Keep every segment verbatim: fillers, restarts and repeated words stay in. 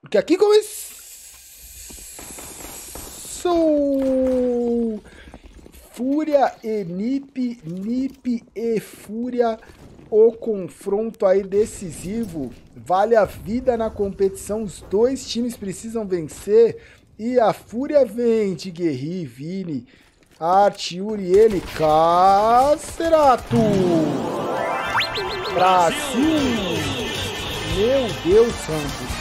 Porque aqui começou... Fúria e Nipe, Nipe e Fúria, o confronto aí decisivo, vale a vida na competição, os dois times precisam vencer, e a Fúria vem de Guerri, Vini, Artiuri, ele, Cacerato, Brasil, meu Deus, Rampos.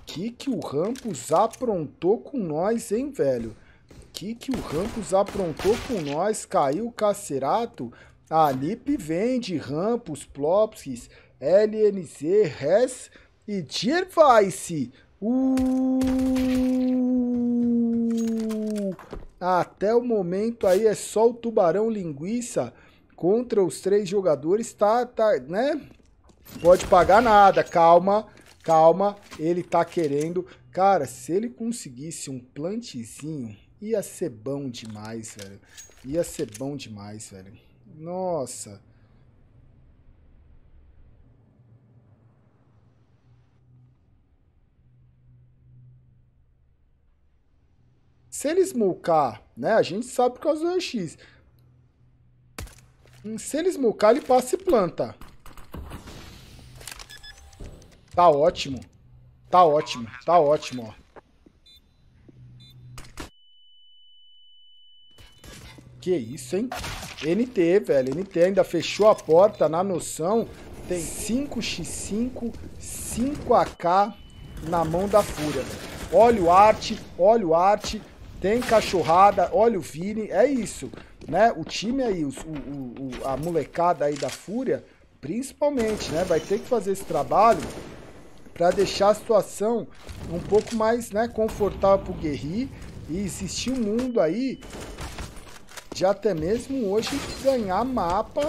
O que, que o Rampos aprontou com nós, hein, velho? O que, que o Rampos aprontou com nós? Caiu o Cacerato. A Nipe vem de Rampos, Plopsis, L N Z, Res e Device. Uh! Até o momento aí é só o Tubarão Linguiça contra os três jogadores. Tá, tá, né? Pode pagar nada, calma. Calma, ele tá querendo. Cara, se ele conseguisse um plantezinho, ia ser bom demais, velho. Ia ser bom demais, velho. Nossa. Se ele smocar, né? A gente sabe por causa do R X. Se ele smocar, ele passa e planta. Tá ótimo, tá ótimo, tá ótimo, ó. Que isso, hein? N T, velho, N T ainda fechou a porta na noção. Tem cinco por cinco, cinco A K na mão da Fúria, velho. Olha o arte, olha o arte, tem cachorrada, olha o Vini, é isso, né? O time aí, os, o, o, a molecada aí da Fúria, principalmente, né? Vai ter que fazer esse trabalho para deixar a situação um pouco mais, né, confortável para o Guerri e existir um mundo aí de até mesmo hoje ganhar mapa.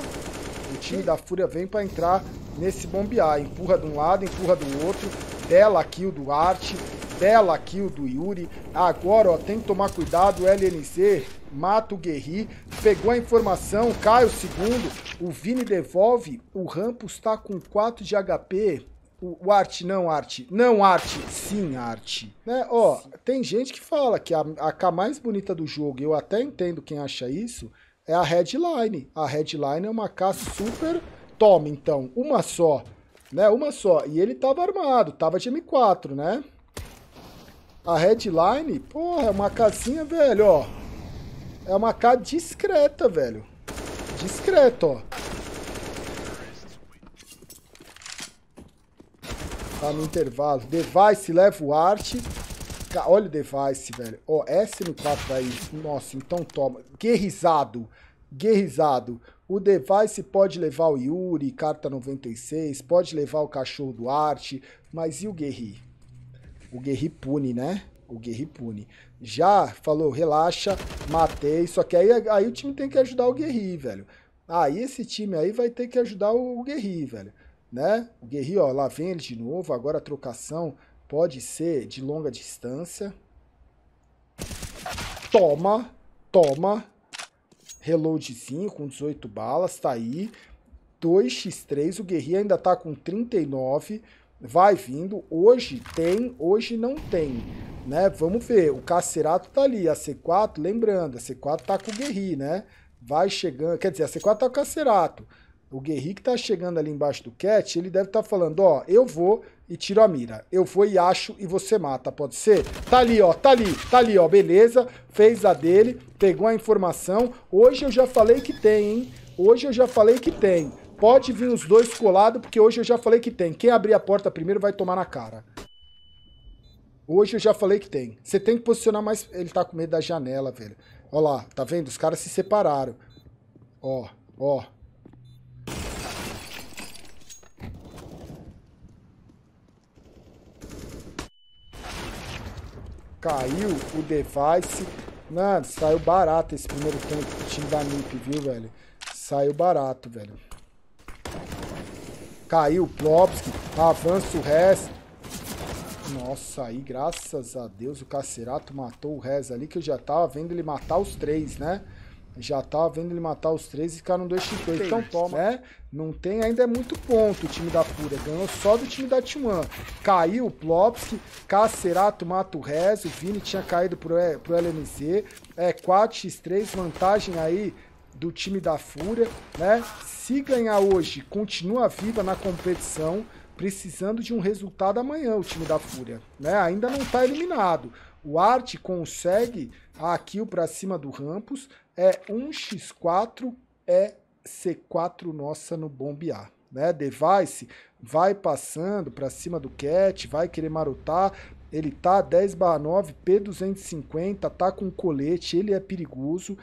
O time da Fúria vem para entrar nesse bombear, empurra de um lado, empurra do outro, bela kill do Arte, bela kill do Yuurih. Agora, ó, tem que tomar cuidado, o L N C mata o Guerri, pegou a informação, cai o segundo, o Vini devolve, o Rampos está com quatro de H P. O Arte, não, Arte. Não, Arte. Sim, Arte. Né? Ó, sim. Tem gente que fala que a, a A K mais bonita do jogo, eu até entendo quem acha isso, é a Headline. A Headline é uma A K super... Toma, então. Uma só. Né? Uma só. E ele tava armado. Tava de M quatro, né? A Headline, porra, é uma A Kzinha, velho, ó. É uma A K discreta, velho. Discreta, ó. Tá no intervalo. Device leva o Arte. Olha o Device, velho. Ó, S M quatro aí. Nossa, então toma. Guerrizado. Guerrizado. O Device pode levar o Yuurih, carta noventa e seis. Pode levar o cachorro do Arte. Mas e o Guerri? O Guerri pune, né? O Guerri pune. Já falou, relaxa, matei. Só que aí, aí o time tem que ajudar o Guerri, velho. Aí esse time aí vai ter que ajudar o Guerri, velho. Né? O Guerri, ó, lá vem ele de novo. Agora a trocação pode ser de longa distância. Toma, toma. Reloadzinho com dezoito balas, tá aí. dois por três, o Guerri ainda tá com trinta e nove. Vai vindo. Hoje tem, hoje não tem. Né? Vamos ver. O Cacerato tá ali. A C quatro, lembrando, a C quatro tá com o Guerri, né? Vai chegando. Quer dizer, a C quatro tá com o Cacerato. O Guerri que tá chegando ali embaixo do cat, ele deve estar tá falando, ó, eu vou e tiro a mira. Eu vou e acho e você mata, pode ser? Tá ali, ó, tá ali, tá ali, ó, beleza. Fez a dele, pegou a informação. Hoje eu já falei que tem, hein? Hoje eu já falei que tem. Pode vir os dois colados, porque hoje eu já falei que tem. Quem abrir a porta primeiro vai tomar na cara. Hoje eu já falei que tem. Você tem que posicionar mais... Ele tá com medo da janela, velho. Ó lá, tá vendo? Os caras se separaram. Ó, ó. Caiu o Device. Mano, saiu barato esse primeiro tempo do time da Nipe, viu, velho? Saiu barato, velho. Caiu o Plopski. Avança o Res. Nossa, aí, graças a Deus, o Cacerato matou o Res ali, que eu já tava vendo ele matar os três, né? Já tá vendo ele matar os três e ficaram dois chipões. Então toma, né? Não tem, ainda é muito ponto o time da Fúria. Ganhou só do time da Timã. Caiu o Plopski, Cacerato mata o Rez, o Vini tinha caído pro, pro L N C. É quatro a três, vantagem aí do time da Fúria, né? Se ganhar hoje, continua viva na competição, precisando de um resultado amanhã o time da Fúria, né? Ainda não tá eliminado. O Arte consegue a kill para cima do Rampos. É um contra quatro, é C quatro nossa no bombear, né? Device vai passando para cima do Cat, vai querer marotar. Ele tá dez barra nove, P duzentos e cinquenta, tá com colete, ele é perigoso.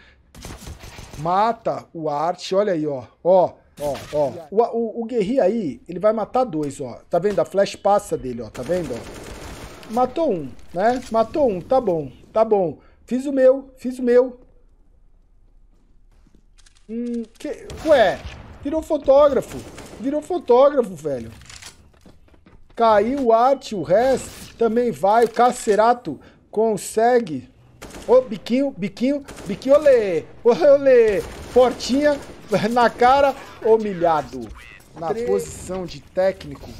Mata o Arte, olha aí, ó, ó. Ó, ó, o, o, o Guerri aí, ele vai matar dois, ó. Tá vendo? A flash passa dele, ó. Tá vendo? Ó. Matou um, né? Matou um, tá bom, tá bom. Fiz o meu, fiz o meu. Hum, que... Ué, virou fotógrafo. Virou fotógrafo, velho. Caiu o Arte, o Rez também vai. O Cacerato consegue. Ô, biquinho, biquinho, biquinho, olê. Olê, portinha. Na cara, humilhado. Na posição de técnico,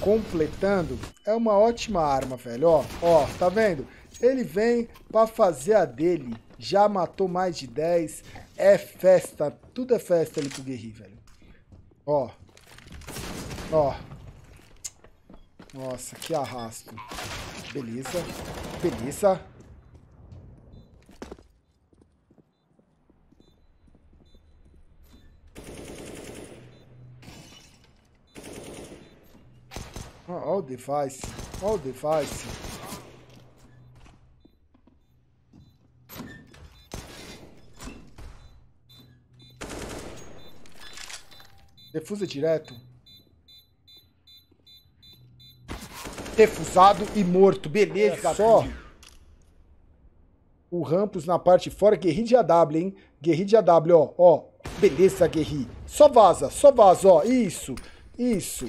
completando, é uma ótima arma, velho. Ó, ó, tá vendo? Ele vem pra fazer a dele. Já matou mais de dez. É festa. Tudo é festa ali pro Guerri, velho. Ó. Ó. Nossa, que arrasto. Beleza. Beleza. Olha o Device, olha o Device. Defusa direto. Defusado e morto, beleza. Olha só. O Rampos na parte de fora, Guerri de A W, hein? Guerri de A W, ó, ó. Beleza, Guerri. Só vaza, só vaza, ó. Isso, isso.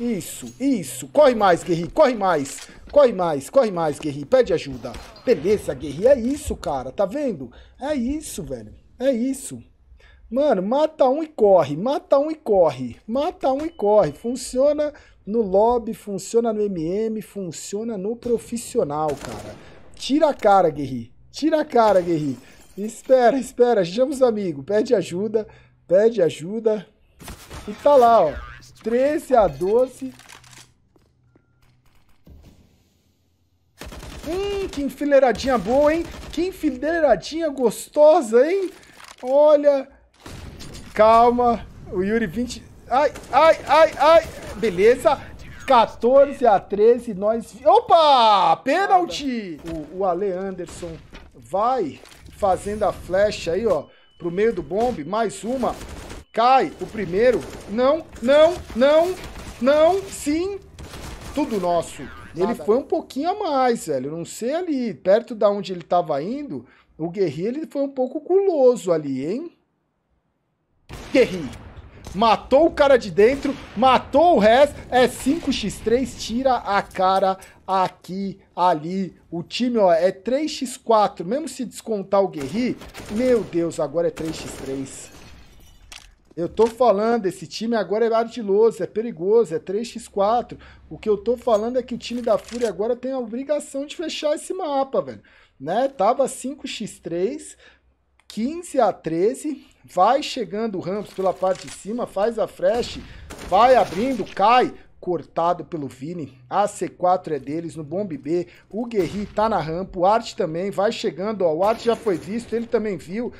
Isso, isso. Corre mais, Guerri. Corre mais. Corre mais, corre mais, Guerri. Pede ajuda. Beleza, Guerri. É isso, cara. Tá vendo? É isso, velho. É isso. Mano, mata um e corre. Mata um e corre. Mata um e corre. Funciona no lobby, funciona no M M, funciona no profissional, cara. Tira a cara, Guerri. Tira a cara, Guerri. Espera, espera. Chama os amigos. Pede ajuda. Pede ajuda. E tá lá, ó. treze a doze. Hum, que enfileiradinha boa, hein? Que enfileiradinha gostosa, hein? Olha. Calma. O yuurih vinte. Ai, ai, ai, ai. Beleza. quatorze a treze. Nós. Opa! Pênalti! O, o Ale Anderson vai fazendo a flecha aí, ó. Pro meio do bombe. Mais uma. Cai o primeiro. Não, não, não, não, sim. Tudo nosso. Ele foi um pouquinho a mais, velho. Não sei ali, perto da onde ele tava indo, o Guerri, ele foi um pouco guloso ali, hein? Guerri. Matou o cara de dentro, matou o Rez. É cinco contra três, tira a cara aqui, ali. O time, ó, é três contra quatro. Mesmo se descontar o Guerri, meu Deus, agora é três contra três. Eu tô falando, esse time agora é ardiloso, é perigoso, é três contra quatro. O que eu tô falando é que o time da Fúria agora tem a obrigação de fechar esse mapa, velho. Né? Tava cinco contra três, quinze a treze, vai chegando o Rampos pela parte de cima, faz a flash, vai abrindo, cai, cortado pelo Vini. A C quatro é deles, no bomb B, o Guerri tá na rampa, o Arte também vai chegando, ó, o Arte já foi visto, ele também viu.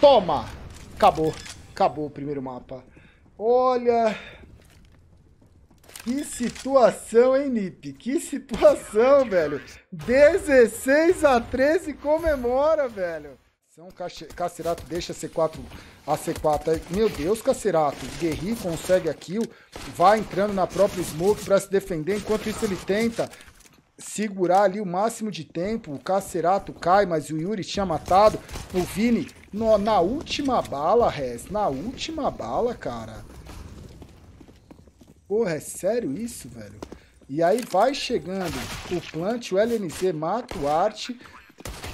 Toma! Acabou. Acabou o primeiro mapa. Olha. Que situação, hein, Nipe? Que situação, velho. dezesseis a treze, comemora, velho. São Cacerato deixa C quatro, a C quatro. Meu Deus, Cacerato. Guerri consegue a kill. Vai entrando na própria smoke para se defender. Enquanto isso, ele tenta segurar ali o máximo de tempo. O Cacerato cai, mas o yuurih tinha matado. O Vini... No, na última bala, Rez. Na última bala, cara. Porra, é sério isso, velho? E aí vai chegando o plant, o L N Z mata o Arte.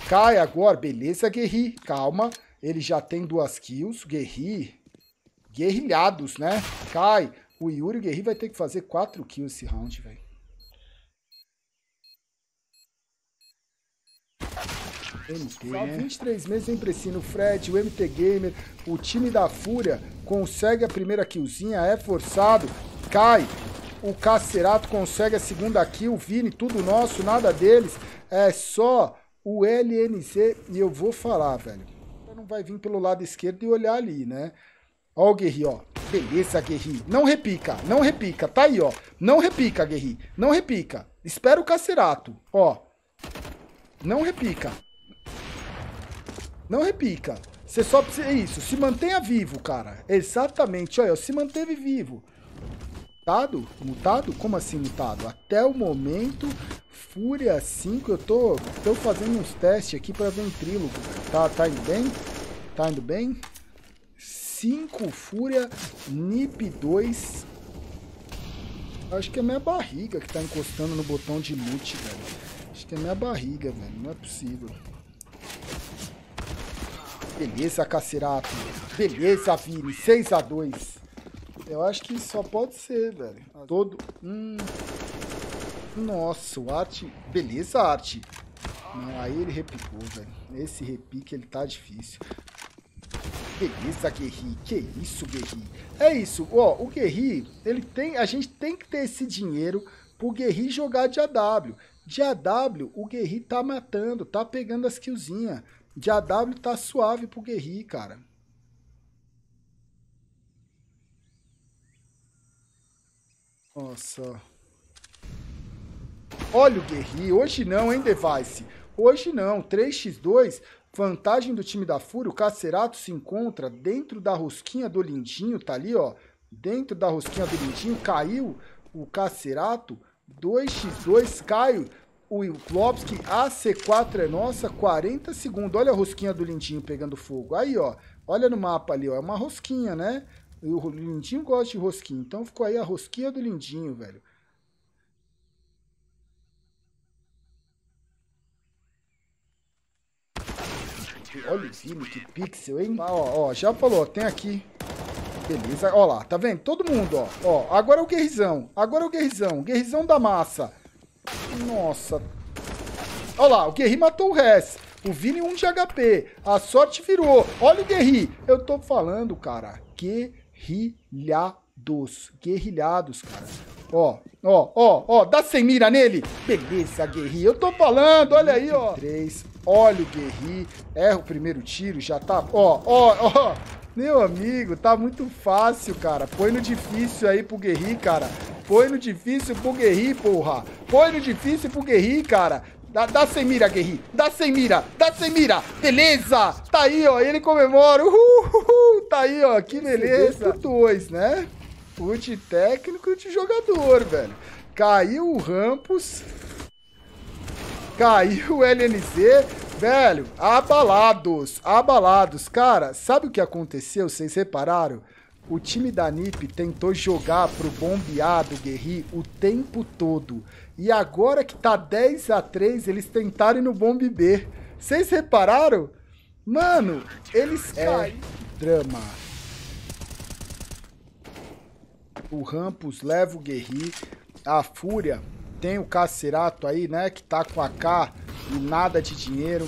Cai agora. Beleza, Guerri. Calma. Ele já tem duas kills. Guerri. Guerrilhados, né? Cai. O Yuri, o Guerri vai ter que fazer quatro kills esse round, velho. M T, há vinte e três meses vem pressando o Fred, o M T Gamer, o time da Fúria consegue a primeira killzinha, é forçado, cai, o Cacerato consegue a segunda kill, o Vini, tudo nosso, nada deles, é só o L N C e eu vou falar, velho, não vai vir pelo lado esquerdo e olhar ali, né? Ó o Guerri, ó. Beleza, Guerri. Não repica, não repica, tá aí, ó. Não repica, Guerri, não repica. Espera o Cacerato, ó. Não repica. Não repica. Você só precisa... É isso. Se mantenha vivo, cara. Exatamente. Olha, se manteve vivo. Mutado? Mutado? Como assim mutado? Até o momento, Fúria cinco. Eu tô, tô fazendo uns testes aqui pra ventrílogo. Tá, tá indo bem? Tá indo bem? cinco Fúria, Nipe dois. Acho que é minha barriga que tá encostando no botão de mute, velho. Acho que é minha barriga, velho. Não é possível. Beleza, Cacerato. Beleza, Vini. seis a dois. Eu acho que só pode ser, velho. Todo... Hum... Nossa, o Arte... Beleza, Arte. Não, aí ele repicou, velho. Esse repique, ele tá difícil. Beleza, Guerri. Que isso, Guerri. É isso. Ó, o Guerri, ele tem... A gente tem que ter esse dinheiro pro Guerri jogar de A W. De A W, o Guerri tá matando, tá pegando as killzinhas. De A W tá suave pro Guerri, cara. Nossa. Olha o Guerri. Hoje não, hein, Device? Hoje não. três a dois. Vantagem do time da Fúria. O Cacerato se encontra dentro da rosquinha do Lindinho. Tá ali, ó. Dentro da rosquinha do Lindinho. Caiu o Cacerato. dois a dois. Caiu. O Plopski, a C quatro é nossa, quarenta segundos. Olha a rosquinha do Lindinho pegando fogo. Aí, ó. Olha no mapa ali, ó. É uma rosquinha, né? O Lindinho gosta de rosquinha. Então ficou aí a rosquinha do Lindinho, velho. Olha o Vini, que pixel, hein? Ó, ó, já falou, tem aqui. Beleza. Ó lá, tá vendo? Todo mundo, ó. Ó, agora é o Guerrizão. Agora é o Guerrizão. Guerrizão da massa. Nossa. Olha lá, o Guerri matou o Rez. O Vini um de H P. A sorte virou. Olha o Guerri. Eu tô falando, cara. Guerrilhados. Guerrilhados, cara. Ó, ó, ó, ó. Dá sem mira nele. Beleza, Guerri. Eu tô falando. Olha aí, ó. três. Olha o Guerri. Erra o primeiro tiro. Já tá... Ó, ó, ó. Meu amigo, tá muito fácil, cara. Põe no difícil aí pro Guerri, cara. Põe no difícil pro Guerri, porra. Põe no difícil pro Guerri, cara. Dá, dá sem mira, Guerri. Dá sem mira. Dá sem mira. Beleza. Tá aí, ó. Ele comemora. Uhul. Tá aí, ó. Que beleza. dois, né? Fute técnico de jogador, velho. Caiu o Rampos. Caiu o L N Z. Velho, abalados. Abalados. Cara, sabe o que aconteceu? Vocês repararam? O time da Nipe tentou jogar pro bombeado Guerri o tempo todo. E agora que tá dez a três, eles tentaram ir no bombe B. Vocês repararam? Mano, eles caem. É drama. O Rampos leva o Guerri. A Fúria tem o Cacerato aí, né? Que tá com a K e nada de dinheiro.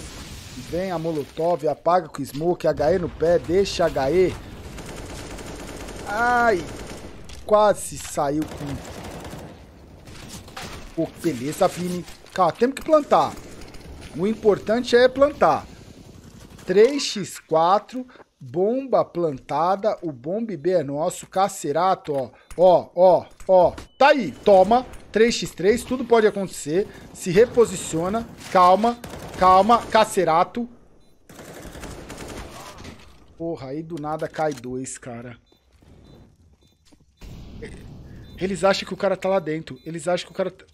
Vem a Molotov, apaga com o Smoke, H E no pé, deixa H E... Ai, quase saiu com... Oh, beleza, Vini. Cara, temos que plantar. O importante é plantar. três a quatro, bomba plantada. O bombe B é nosso. Cacerato, ó. Ó, ó, ó. Tá aí, toma. três a três, tudo pode acontecer. Se reposiciona. Calma, calma. Cacerato. Porra, aí do nada cai dois, cara. Eles acham que o cara tá lá dentro. Eles acham que o cara tá...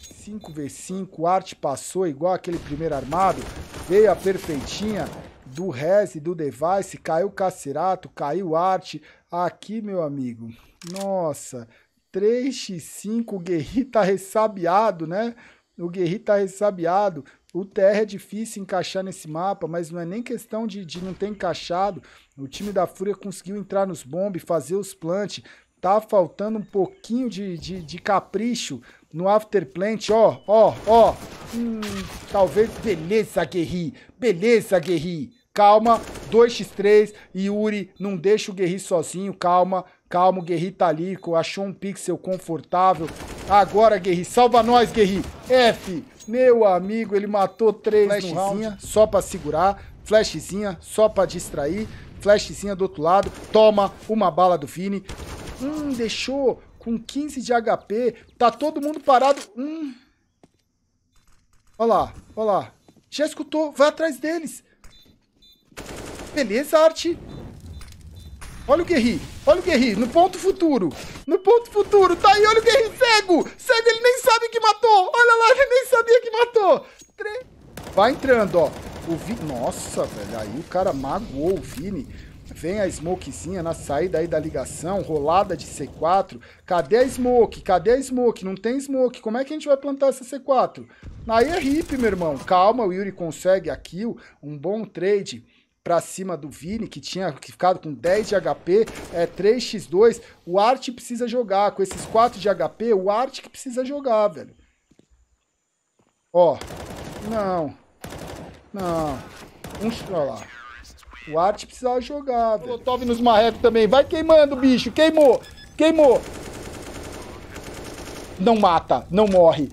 cinco contra cinco. O Arte passou igual aquele primeiro armado. Veio a perfeitinha do Rez e do Device. Caiu o Cacerato. Caiu o Arte. Aqui, meu amigo. Nossa. três a cinco. O Guerri tá ressabiado, né? O Guerri tá ressabiado. O T R é difícil encaixar nesse mapa, mas não é nem questão de, de não ter encaixado. O time da Fúria conseguiu entrar nos bombes, fazer os plant. Tá faltando um pouquinho de, de, de capricho no after plant. Ó, ó, ó. Hum, talvez... Beleza, Guerri. Beleza, Guerri. Calma. dois contra três. Yuurih, não deixa o Guerri sozinho. Calma. Calma, o Guerri tá ali. Achou um pixel confortável. Agora, Guerri. Salva nós, Guerri. F. Meu amigo, ele matou três no round. Só pra segurar. Flashzinha só pra distrair. Flashzinha do outro lado. Toma uma bala do Vini. Hum, deixou com quinze de H P. Tá todo mundo parado. Hum. Olha lá, olha lá. Já escutou. Vai atrás deles. Beleza, Arte. Olha o Guerri. Olha o Guerri. No ponto futuro. No ponto futuro. Tá aí. Olha o Guerri. Cego. Cego. Ele nem sabe que matou. Olha lá. Ele nem sabia que matou. Tre... Vai entrando, ó. O Vini... Nossa, velho. Aí o cara magoou o Vini. Vem a smokezinha na saída aí da ligação, rolada de C quatro. Cadê a smoke? Cadê a smoke? Não tem smoke. Como é que a gente vai plantar essa C quatro? Aí é hippie, meu irmão. Calma, o Yuurih consegue a kill. Um bom trade pra cima do Vini, que tinha ficado com dez de H P. É três contra dois. O Art precisa jogar. Com esses quatro de H P, o Art que precisa jogar, velho. Ó. Não. Não. Um... Olha lá. O Arte precisava jogar, velho. Molotov nos marrecos também. Vai queimando, bicho. Queimou. Queimou. Não mata. Não morre.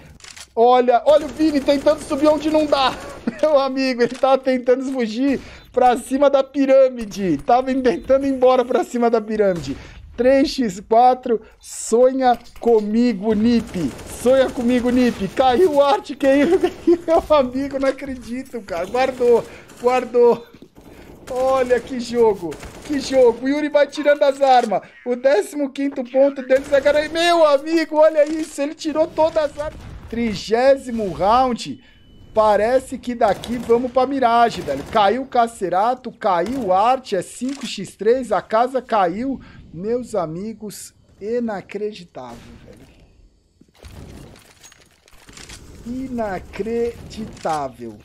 Olha, olha o Vini tentando subir onde não dá. Meu amigo, ele tava tentando fugir pra cima da pirâmide. Tava tentando ir embora pra cima da pirâmide. três contra quatro. Sonha comigo, Nipe. Sonha comigo, Nipe. Caiu o Arte. Caiu. Meu amigo, não acredito, cara. Guardou. Guardou. Olha que jogo, que jogo. O Yuurih vai tirando as armas. O décimo quinto ponto deles é garantido. Meu amigo, olha isso. Ele tirou todas as armas. Trigésimo round. Parece que daqui vamos pra miragem, velho. Caiu o Cacerato, caiu o Arte. É cinco contra três. A casa caiu. Meus amigos, inacreditável, velho. Inacreditável.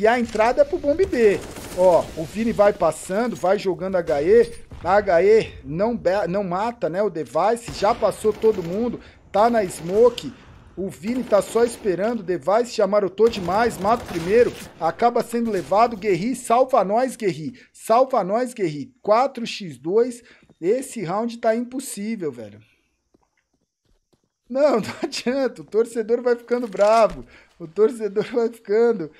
E a entrada é pro bombe B. Ó, o Vini vai passando, vai jogando H E. A H E não, não mata, né? O Device já passou todo mundo. Tá na smoke. O Vini tá só esperando. O Device já marotou demais. Mata o primeiro. Acaba sendo levado. Guerri, salva nós, Guerri. Salva nós, Guerri. quatro contra dois. Esse round tá impossível, velho. Não, não adianta. O torcedor vai ficando bravo. O torcedor vai ficando...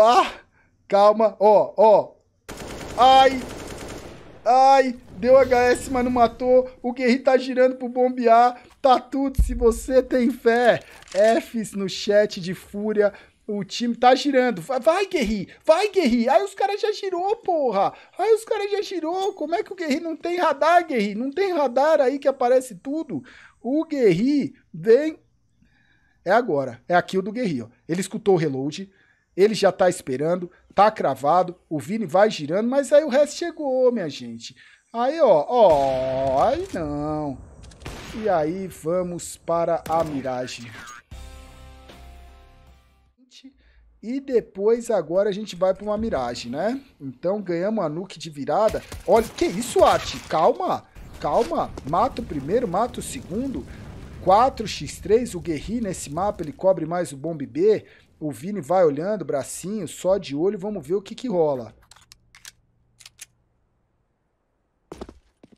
Ah, calma, ó, ó. Ai, ai, deu H S, mas não matou. O Guerri tá girando pro bombear. Tá tudo, se você tem fé. Fs no chat de Fúria. O time tá girando. Vai, Guerri, vai, Guerri. Aí os caras já girou, porra. Aí os caras já girou. Como é que o Guerri não tem radar, Guerri? Não tem radar aí que aparece tudo. O Guerri vem... É agora, é a kill do Guerri, ó. Ele escutou o reload. Ele já tá esperando, tá cravado, o Vini vai girando, mas aí o resto chegou, minha gente. Aí, ó, ó, aí não. E aí vamos para a miragem. E depois agora a gente vai para uma miragem, né? Então ganhamos a nuke de virada. Olha, que isso, Arte? Calma, calma. Mata o primeiro, mata o segundo. quatro contra três, o Guerri nesse mapa, ele cobre mais o bombe B. O Vini vai olhando, bracinho, só de olho. Vamos ver o que que rola.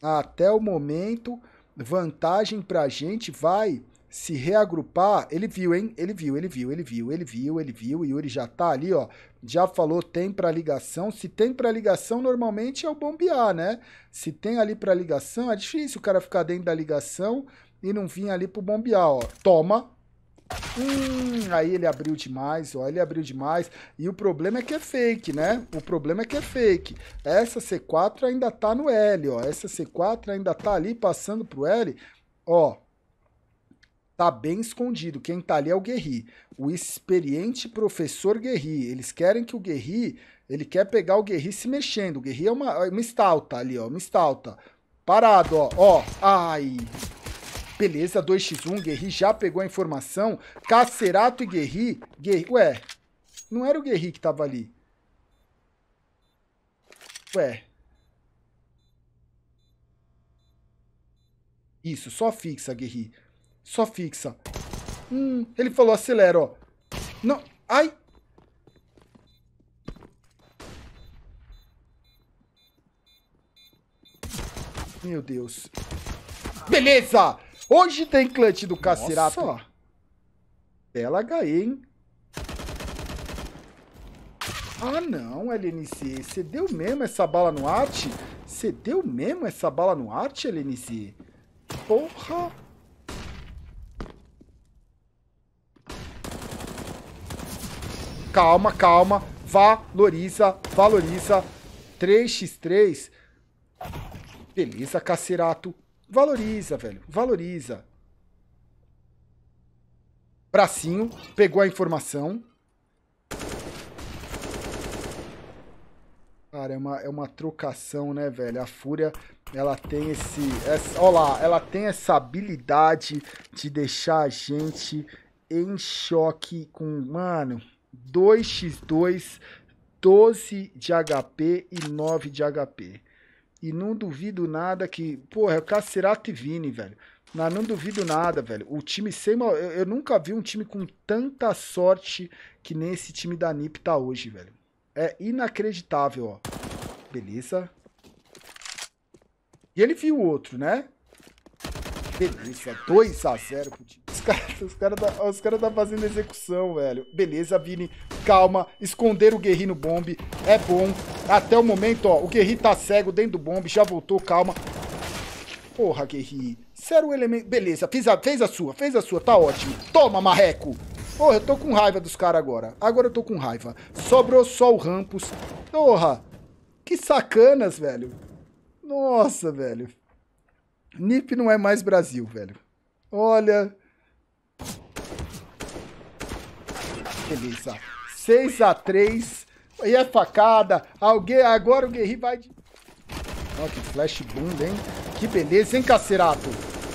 Até o momento, vantagem pra gente. Vai se reagrupar. Ele viu, hein? Ele viu, ele viu, ele viu, ele viu, ele viu. O Yuurih já tá ali, ó. Já falou, tem pra ligação. Se tem pra ligação, normalmente é o bombear, né? Se tem ali pra ligação, é difícil o cara ficar dentro da ligação e não vir ali pro bombear, ó. Toma! Hum, aí ele abriu demais, ó, ele abriu demais. E o problema é que é fake, né? O problema é que é fake. Essa C quatro ainda tá no L, ó. Essa C quatro ainda tá ali passando pro L, ó. Tá bem escondido. Quem tá ali é o Guerri. O experiente professor Guerri. Eles querem que o Guerri, ele quer pegar o Guerri se mexendo. O Guerri é uma, uma stalta ali, ó, uma stalta. Parado, ó, ó. Ai... Beleza, dois contra um, Guerri já pegou a informação. Cacerato e Guerri. Guerri... Ué, não era o Guerri que tava ali. Ué. Isso, só fixa, Guerri. Só fixa. Hum, ele falou acelera, ó. Não, ai. Meu Deus. Beleza! Hoje tem clutch do Cacerato. Nossa. Bela H E, hein? Ah, não, L N C. Você deu mesmo essa bala no arte? Você deu mesmo essa bala no arte, L N C? Porra! Calma, calma. Valoriza, valoriza. três contra três. Beleza, Cacerato. Valoriza, velho. Valoriza. Bracinho. Pegou a informação. Cara, é uma, é uma trocação, né, velho? A Fúria, ela tem esse... essa, olha lá, ela tem essa habilidade de deixar a gente em choque com... Mano, dois contra dois, doze de H P e nove de H P. E não duvido nada que... Porra, é o Cacerato e Vini, velho. Não, não duvido nada, velho. O time sem... Eu, eu nunca vi um time com tanta sorte que nem esse time da Nipe tá hoje, velho. É inacreditável, ó. Beleza. E ele viu o outro, né? Beleza. dois a zero pro time. Os caras os cara tá, os cara tá fazendo execução, velho. Beleza, Vini. Calma. Esconder o Guerri no bombe é bom. Até o momento, ó. O Guerri tá cego dentro do bombe. Já voltou. Calma. Porra, Guerri. Sério o elemento... Beleza. Fez a, fez a sua. Fez a sua. Tá ótimo. Toma, marreco. Porra, eu tô com raiva dos caras agora. Agora eu tô com raiva. Sobrou só o Rampos. Porra. Que sacanas, velho. Nossa, velho. Nipe não é mais Brasil, velho. Olha. Beleza. seis a três. E é facada. Alguém... Agora o Guerri vai de... Ó, que flash bunda, hein? Que beleza, hein, Cacerato?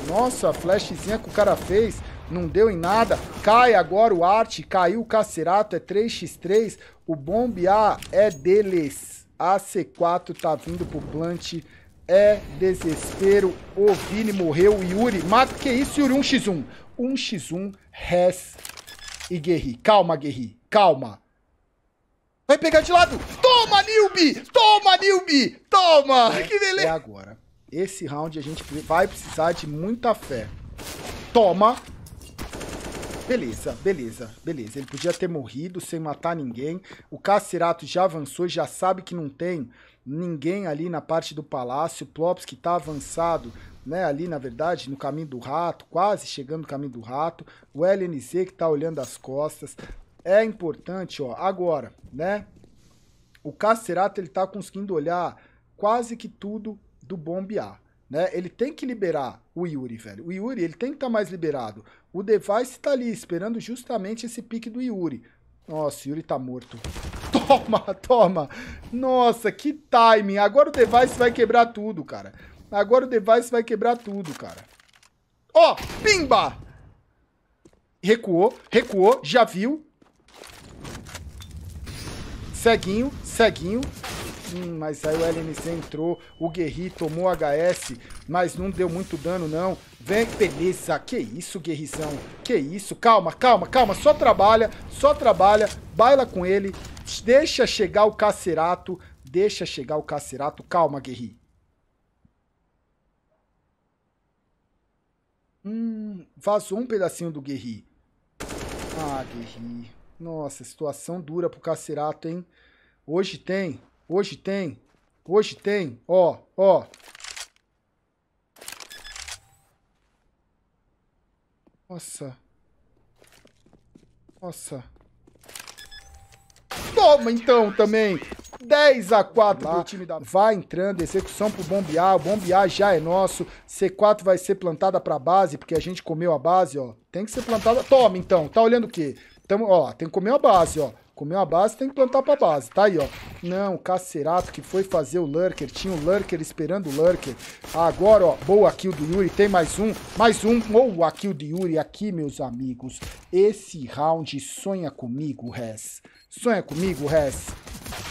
Nossa, a flashzinha que o cara fez. Não deu em nada. Cai agora o arte. Caiu o Cacerato. É três contra três. O bombear é deles. A C quatro tá vindo pro plant. É desespero. O Vini morreu. O Yuri mata. Que isso, Yuri? um contra um. um contra um. Res e Guerri. Calma, Guerri. Calma. Vai pegar de lado. Toma, Nilby! Toma, Nilby! Toma! É, que beleza! É agora. Esse round a gente vai precisar de muita fé. Toma. Beleza, beleza, beleza. Ele podia ter morrido sem matar ninguém. O Cacerato já avançou, já sabe que não tem ninguém ali na parte do palácio. O Plopski tá avançado, né? Ali, na verdade, no caminho do rato, quase chegando no caminho do rato. O L N C que tá olhando as costas. É importante, ó, agora, né? O Cacerato, ele tá conseguindo olhar quase que tudo do bombear, né? Ele tem que liberar o Yuri, velho. O Yuri, ele tem que estar tá mais liberado. O Device tá ali, esperando justamente esse pique do Yuri. Nossa, o Yuri tá morto. Toma, toma. Nossa, que timing. Agora o Device vai quebrar tudo, cara. Agora o Device vai quebrar tudo, cara. Ó, oh, pimba! Recuou, recuou, já viu. Ceguinho, ceguinho. Hum, mas aí o L N C entrou, o Guerri tomou H S, mas não deu muito dano, não. Vem, beleza. Que isso, Guerrizão. Que isso. Calma, calma, calma. Só trabalha, só trabalha. Baila com ele. Deixa chegar o Cacerato. Deixa chegar o Cacerato. Calma, Guerri. Hum, vazou um pedacinho do Guerri. Ah, Guerri. Nossa, situação dura pro Cacerato, hein? Hoje tem... Hoje tem, hoje tem, ó, ó. Nossa. Nossa. Toma então também. dez a quatro pro time da... Vai entrando, execução pro bombear. O bombear já é nosso. C quatro vai ser plantada pra base, porque a gente comeu a base, ó. Tem que ser plantada... Toma então, tá olhando o quê? Tamo, ó, tem que comer a base, ó. Comeu a base, tem que plantar pra base. Tá aí, ó. Não, Cacerato que foi fazer o Lurker. Tinha o Lurker esperando o Lurker. Agora, ó, boa kill do yuurih. Tem mais um, mais um. Boa kill do yuurih aqui, meus amigos. Esse round sonha comigo, Rez. Sonha comigo, Rez.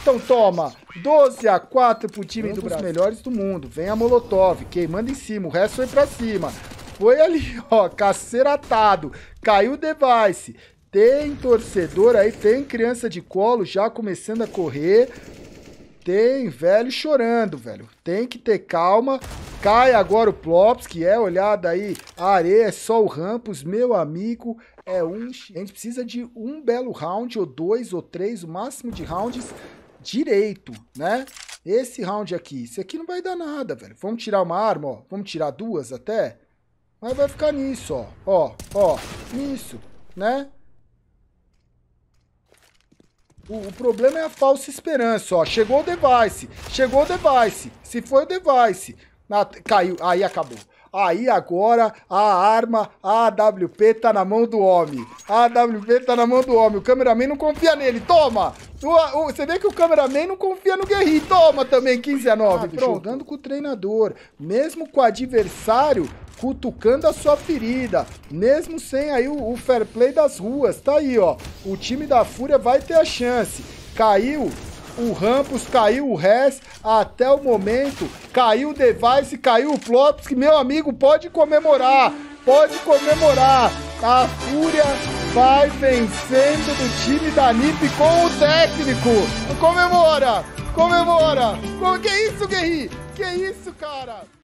Então toma, doze a quatro pro time do Brasil. Um dos melhores do mundo. Vem a Molotov, queimando em cima. O Rez foi pra cima. Foi ali, ó, caceratado. Caiu o Device. Tem torcedor aí, tem criança de colo já começando a correr. Tem velho chorando, velho. Tem que ter calma. Cai agora o Plops, que é olhada aí. A areia é só o Rampos, meu amigo. É um... A gente precisa de um belo round, ou dois, ou três, o máximo de rounds direito, né? Esse round aqui. Isso aqui não vai dar nada, velho. Vamos tirar uma arma, ó. Vamos tirar duas até. Mas vai ficar nisso, ó. Ó, ó. Nisso, né? O, o problema é a falsa esperança, ó. Chegou o Device. Chegou o Device. Se foi o Device. Na, caiu. Aí acabou. Aí agora a arma, a AWP tá na mão do homem. A AWP tá na mão do homem. O cameraman não confia nele. Toma! O, o, você vê que o cameraman não confia no Guerri. Toma também, quinze a nove. Ah, jogando com o treinador. Mesmo com o adversário cutucando a sua ferida, mesmo sem aí o, o fair play das ruas, tá aí, ó, o time da Fúria vai ter a chance. Caiu o Rampos, caiu o Rez, até o momento, caiu o Device, caiu o Plopski, meu amigo, pode comemorar, pode comemorar, a Fúria vai vencendo do time da Nipe com o técnico, comemora, comemora, que isso, Guerri, que isso, cara?